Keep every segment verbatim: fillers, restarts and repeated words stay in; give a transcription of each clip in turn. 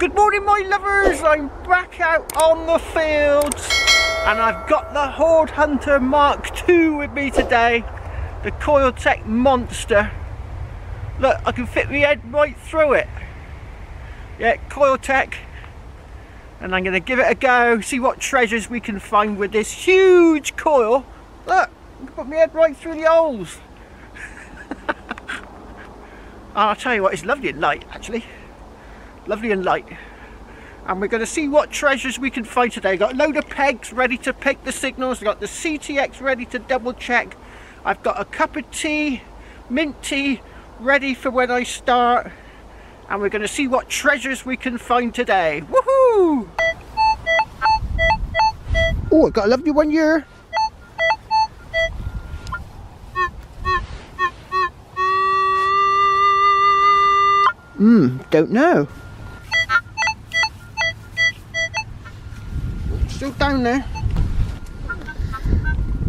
Good morning, my lovers. I'm back out on the fields and I've got the Hoard Hunter Mark two with me today, the Coil Tech Monster. Look, I can fit my head right through it. Yeah, Coil Tech. And I'm going to give it a go, see what treasures we can find with this huge coil. Look, I can put my head right through the holes. And I'll tell you what, it's lovely and light actually. Lovely and light, and we're going to see what treasures we can find today. Got a load of pegs ready to pick the signals. I've got the C T X ready to double check. I've got a cup of tea, mint tea, ready for when I start, and we're going to see what treasures we can find today. Woohoo! Oh, I got a lovely one here. Hmm, don't know. Still down there.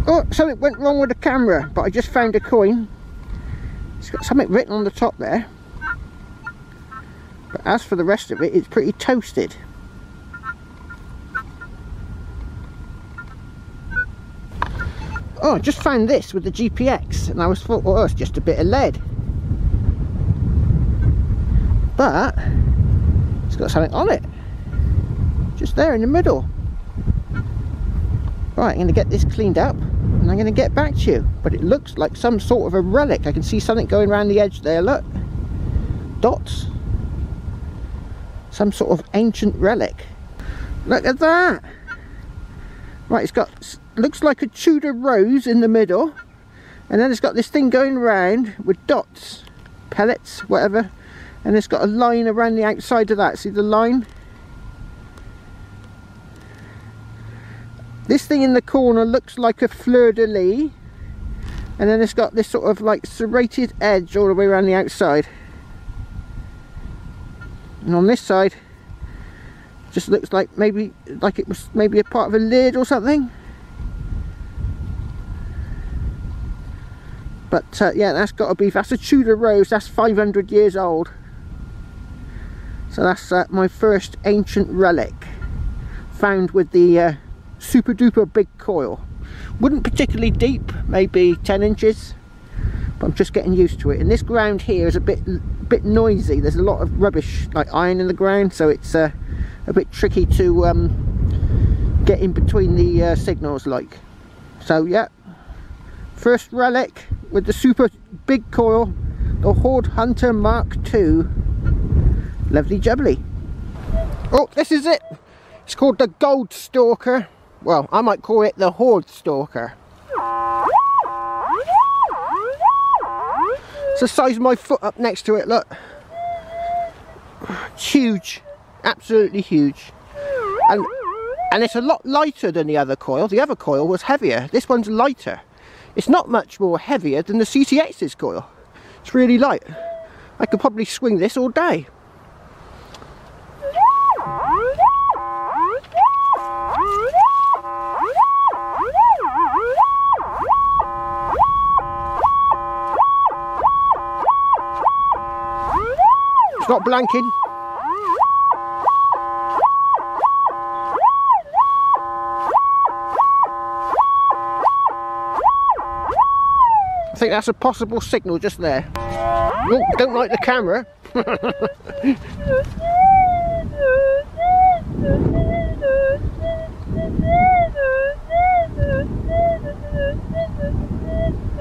Oh, something went wrong with the camera, but I just found a coin. It's got something written on the top there, but as for the rest of it, it's pretty toasted. Oh, I just found this with the G P X and I was thought, oh, it's just a bit of lead, but it's got something on it just there in the middle. Right, I'm going to get this cleaned up and I'm going to get back to you, but it looks like some sort of a relic. I can see something going around the edge there, look. Dots. Some sort of ancient relic. Look at that! Right, it's got, looks like a Tudor rose in the middle, and then it's got this thing going around with dots, pellets, whatever, and it's got a line around the outside of that. See the line? This thing in the corner looks like a fleur-de-lis, and then it's got this sort of like serrated edge all the way around the outside. And on this side, just looks like maybe like it was maybe a part of a lid or something. But uh, yeah, that's got to be, that's a Tudor rose. That's five hundred years old. So that's uh, my first ancient relic found with the. Uh, super duper big coil. Wouldn't particularly deep, maybe ten inches, but I'm just getting used to it. And this ground here is a bit bit noisy. There's a lot of rubbish like iron in the ground, so it's uh, a bit tricky to um, get in between the uh, signals like. So yeah, first relic with the super big coil, the Hoard Hunter Mark two. Lovely jubbly. Oh, this is it. It's called the Gold Stalker. Well, I might call it the Hoard Stalker. It's the size of my foot up next to it, look. It's huge, absolutely huge. And, and it's a lot lighter than the other coil. The other coil was heavier, this one's lighter. It's not much more heavier than the C T X's coil. It's really light. I could probably swing this all day. It's not blanking. I think that's a possible signal just there. Oh, don't like the camera.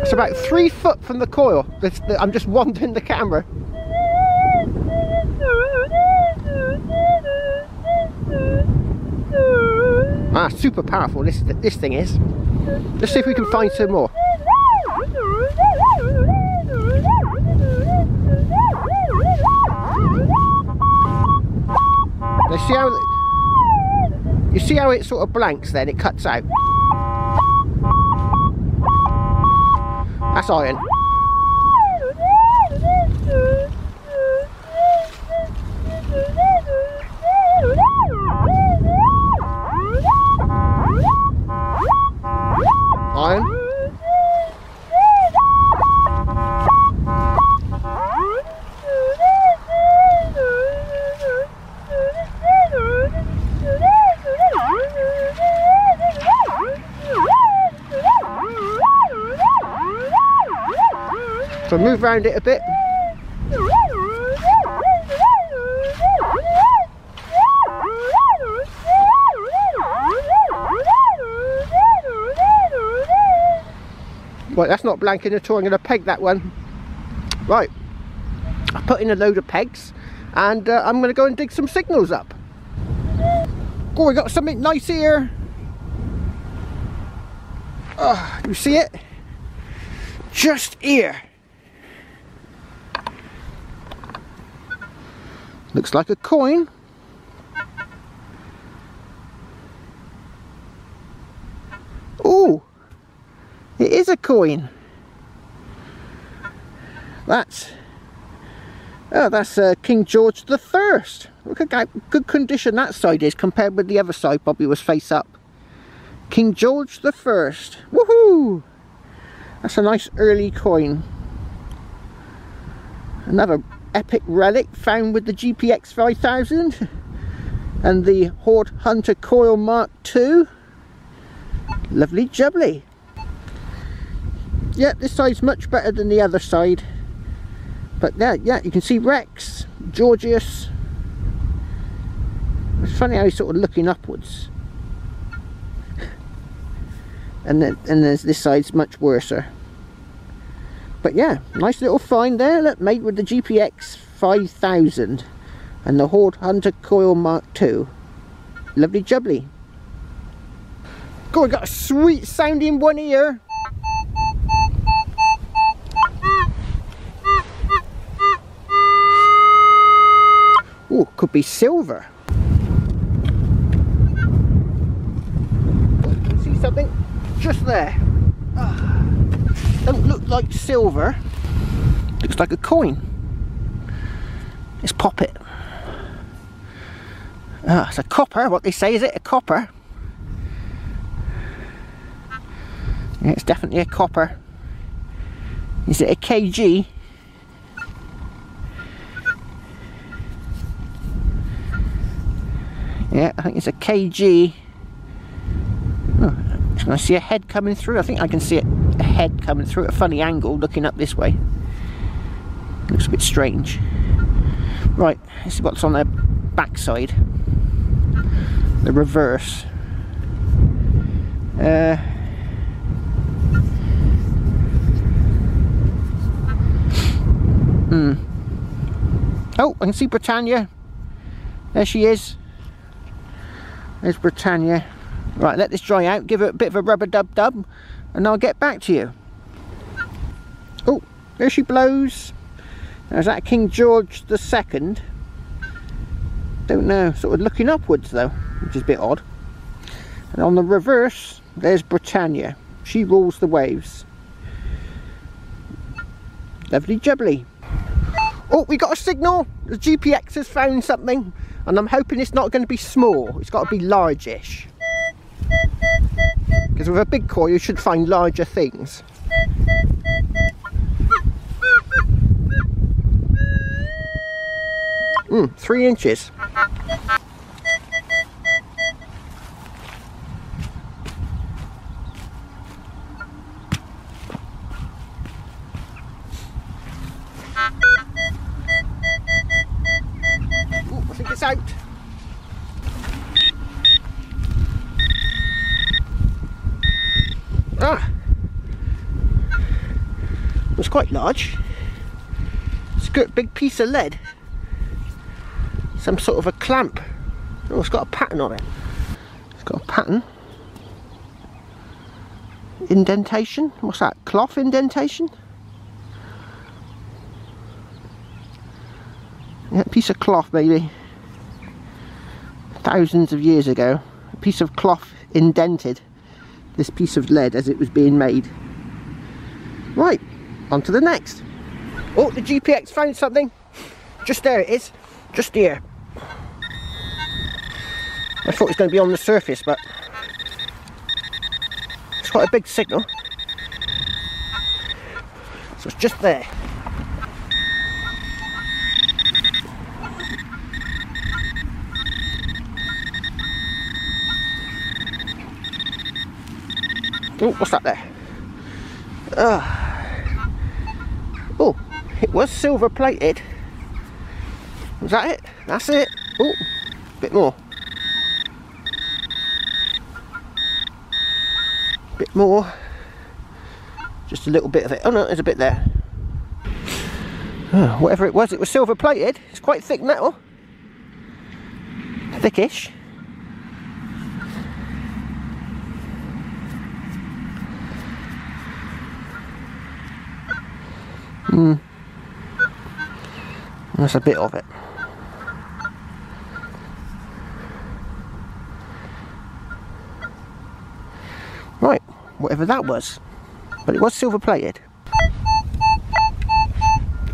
It's about three foot from the coil. I'm just wandering the camera. Ah, super powerful, this, this thing is. Let's see if we can find some more. Let's see how... You see how it sort of blanks then, it cuts out. That's iron. So move around it a bit. Right, that's not blanking at all. I'm going to peg that one. Right, I put in a load of pegs and uh, I'm going to go and dig some signals up. Oh, we got something nice here. Oh, you see it? Just here. Looks like a coin. Oh, it is a coin. That's oh, that's uh, King George the Third. Look at how good condition that side is compared with the other side. Probably was face up. King George the First. Woohoo! That's a nice early coin. Another epic relic found with the G P X five thousand and the Hoard Hunter Coil Mark two. Lovely jubbly. Yeah, this side's much better than the other side. But there, yeah, you can see Rex, Georgius. It's funny how he's sort of looking upwards. And then and there's this side's much worse. But yeah, nice little find there, look, made with the G P X five thousand and the Hoard Hunter Coil Mark two. Lovely jubbly. God, we got a sweet sounding one here. Oh, could be silver. See something? Just there. Ah. Don't look like silver. Looks like a coin. Let's pop it. Ah, it's a copper. What they say, is it a copper? Yeah, it's definitely a copper. Is it a K G? Yeah, I think it's a K G. I see a head coming through. I think I can see it, a head coming through at a funny angle looking up this way. Looks a bit strange. Right, let's see what's on their backside. The reverse. Uh, hmm. Oh, I can see Britannia. There she is. There's Britannia. Right, let this dry out, give it a bit of a rubber dub dub, and I'll get back to you. Oh, there she blows. Now, is that King George the Second? Don't know, sort of looking upwards though, which is a bit odd. And on the reverse, there's Britannia. She rules the waves. Lovely jubbly. Oh, we got a signal. The G P X has found something, and I'm hoping it's not going to be small. It's got to be large-ish. Because with a big coil you should find larger things. Mm, three inches. Ooh, I think it's out. Ah, it was quite large. It's a good big piece of lead. Some sort of a clamp. Oh, it's got a pattern on it. It's got a pattern. Indentation. What's that? Cloth indentation? Yeah, a piece of cloth maybe. Thousands of years ago. A piece of cloth indented this piece of lead as it was being made. Right, on to the next. Oh, the G P X found something. Just there it is, just here. I thought it was going to be on the surface, but it's quite a big signal. So it's just there. Oh, what's that there? Uh, oh, It was silver plated. Was that it? That's it. Oh, bit more. Bit more. Just a little bit of it. Oh no, there's a bit there. Oh, whatever it was, it was silver plated. It's quite thick metal. Thickish. Hmm. That's a bit of it. Right, whatever that was. But it was silver plated.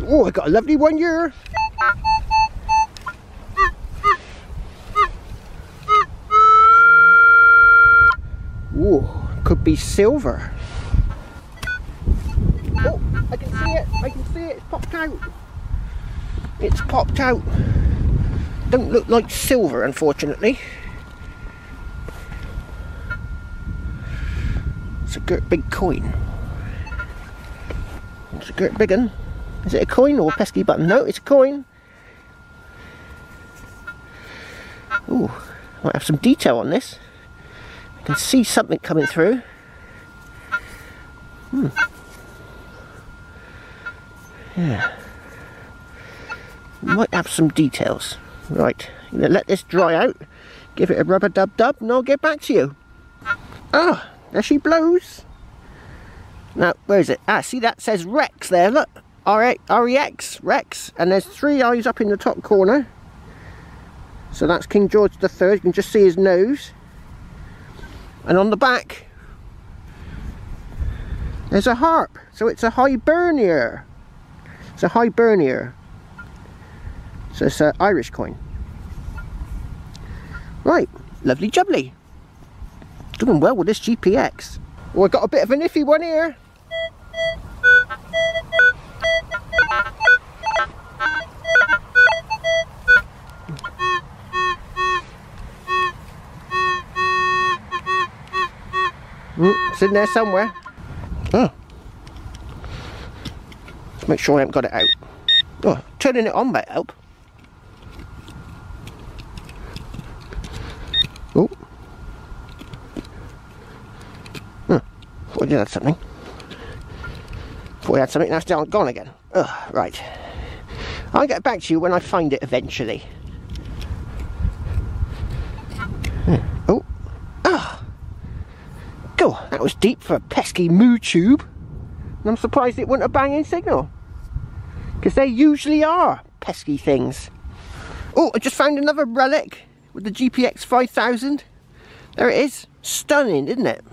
Oh, I got a lovely one here. Oh, could be silver. Oh, I can see it. I can see it. It's popped out. It's popped out. Don't look like silver, unfortunately. It's a girt big coin. It's a girt big one. Is it a coin or a pesky button? No, it's a coin. Ooh, might have some detail on this. I can see something coming through. Hmm. Yeah. Might have some details. Right, I'm gonna let this dry out, give it a rubber dub dub, and I'll get back to you. Ah, there she blows. Now, where is it? Ah, see that says Rex there, look. R E X, Rex, and there's three eyes up in the top corner. So that's King George the Third. You can just see his nose. And on the back, there's a harp. So it's a Hibernia. It's a Hibernia. So it's an Irish coin. Right, lovely jubbly. Doing well with this G P X. Oh, I got a bit of an iffy one here. Mm, it's in there somewhere. Oh. Make sure I haven't got it out. Oh, turning it on might help. Oh. Huh. Thought I did have something. Thought I had something, that's down gone again. Oh, right. I'll get back to you when I find it eventually. Huh. Oh. Oh, that was deep for a pesky moo tube, and I'm surprised it wasn't a banging signal, because they usually are pesky things. Oh, I just found another relic with the G P X five thousand. There it is. Stunning, isn't it?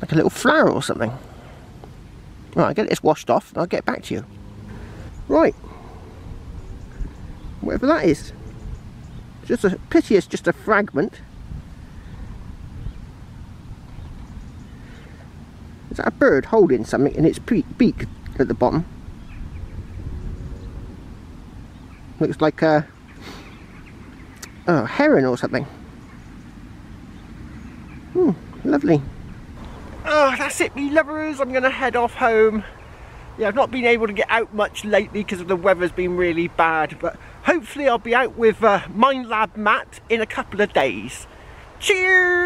Like a little flower or something. Right, I'll get this washed off and I'll get back to you. Right, whatever that is. Just a pity it's just a fragment. Is that a bird holding something in its beak at the bottom? Looks like a, a heron or something. Hmm, lovely. Oh, that's it, me lovers. I'm going to head off home. Yeah, I've not been able to get out much lately because of the weather's been really bad, but hopefully I'll be out with uh, Mind Lab Matt in a couple of days. Cheers!